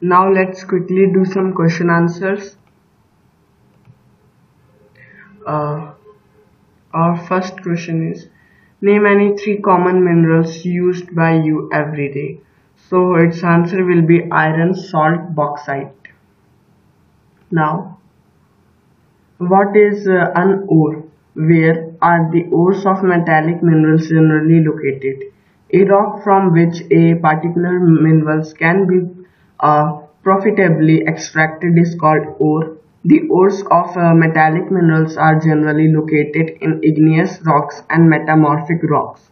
Now let's quickly do some question answers. Our first question is, name any three common minerals used by you every day. So its answer will be iron, salt, bauxite. Now, what is an ore? Where are the ores of metallic minerals generally located? A rock from which a particular minerals can be profitably extracted is called ore. The ores of metallic minerals are generally located in igneous rocks and metamorphic rocks.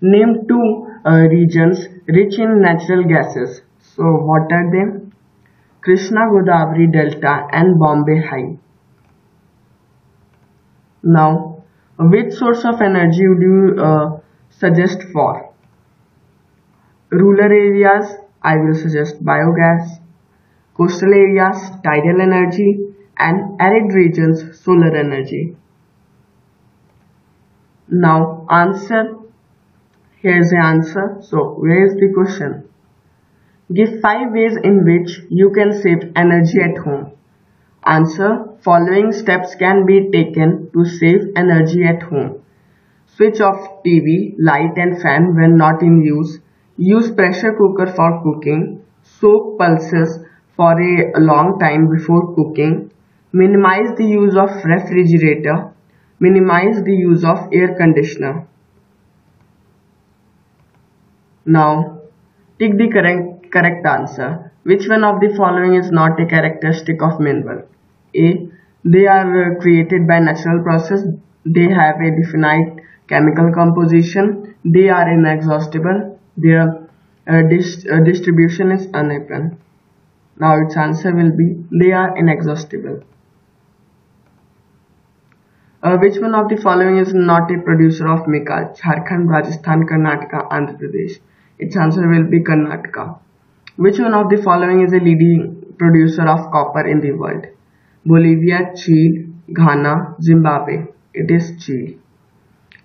Name two regions rich in natural gases. So what are they? Krishna Godavari Delta and Bombay High. Now, which source of energy would you suggest for? Rural areas, I will suggest biogas. Coastal areas, tidal energy. And arid regions, solar energy. Now, answer. Here is the answer. So, where is the question? Give 5 ways in which you can save energy at home. Answer. Following steps can be taken to save energy at home. Switch off TV, light and fan when not in use. Use pressure cooker for cooking. Soak pulses for a long time before cooking. Minimize the use of refrigerator. Minimize the use of air conditioner. Now, take the correct answer. Which one of the following is not a characteristic of mineral? A. They are created by natural process. They have a definite chemical composition. They are inexhaustible. Their distribution is uneven. Now its answer will be they are inexhaustible. Which one of the following is not a producer of mica? Jharkhand, Rajasthan, Karnataka, Andhra Pradesh. Its answer will be Karnataka. Which one of the following is a leading producer of copper in the world? Bolivia, Chile, Ghana, Zimbabwe. It is Chile.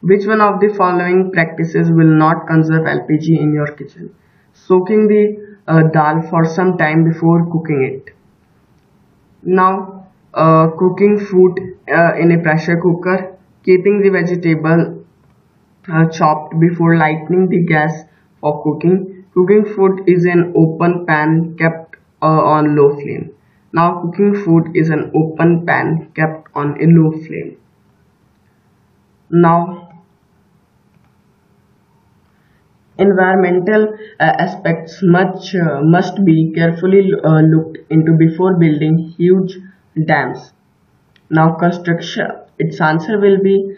Which one of the following practices will not conserve LPG in your kitchen? Soaking the dal for some time before cooking it. Now, cooking food in a pressure cooker, keeping the vegetable chopped before lighting the gas for cooking. Cooking food is an open pan kept on low flame. Now cooking food is an open pan kept on a low flame. Now, environmental aspects must be carefully looked into before building huge dams. Now construction, its answer will be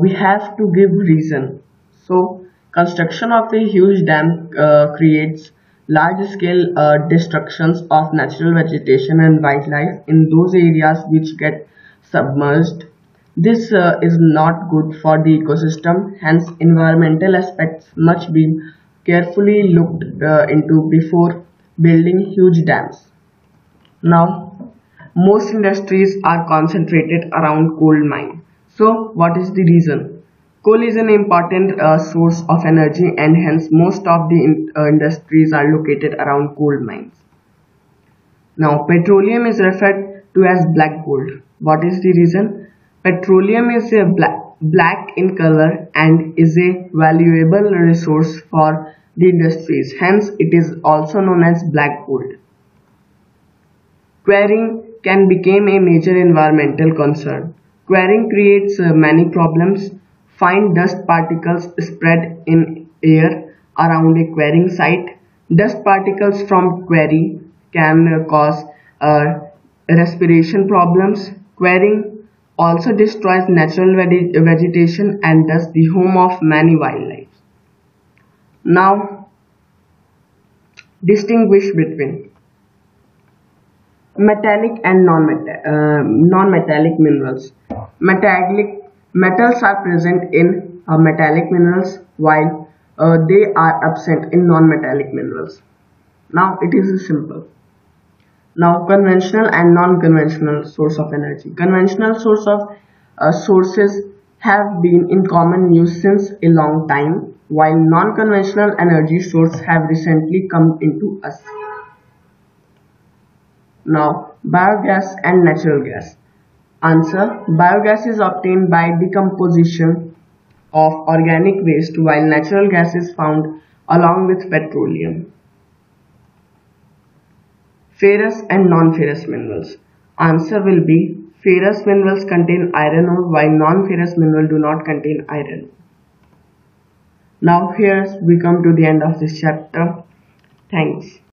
we have to give reason. So, construction of a huge dam creates large-scale destructions of natural vegetation and wildlife in those areas which get submerged. This is not good for the ecosystem, hence environmental aspects must be carefully looked into before building huge dams. Now, most industries are concentrated around coal mine. So, what is the reason? Coal is an important source of energy and hence most of the industries are located around coal mines. Now, petroleum is referred to as black gold. What is the reason? Petroleum is a black in color and is a valuable resource for the industries. Hence, it is also known as black gold. Quarrying can become a major environmental concern. Quarrying creates many problems. Find dust particles spread in air around a quarrying site. Dust particles from quarry can cause respiration problems. Quarrying also destroys natural vegetation and thus the home of many wildlife. Now, distinguish between metallic and non-metallic minerals. Metals are present in metallic minerals while they are absent in non-metallic minerals. Now it is simple. Now conventional and non-conventional source of energy. Conventional sources have been in common use since a long time. while non-conventional energy sources have recently come into us. Now, biogas and natural gas. Answer: biogas is obtained by decomposition of organic waste, while natural gas is found along with petroleum. Ferrous and non-ferrous minerals. Answer will be: ferrous minerals contain iron ore, while non-ferrous minerals do not contain iron. Now here we come to the end of this chapter. Thanks.